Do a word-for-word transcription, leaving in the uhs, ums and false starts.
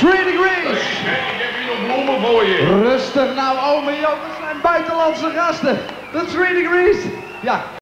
Three Degrees. Ik heb hier nog bloemen voor je. Rustig nou, ome Jo, dat zijn buitenlandse gasten. The Three Degrees. Ja.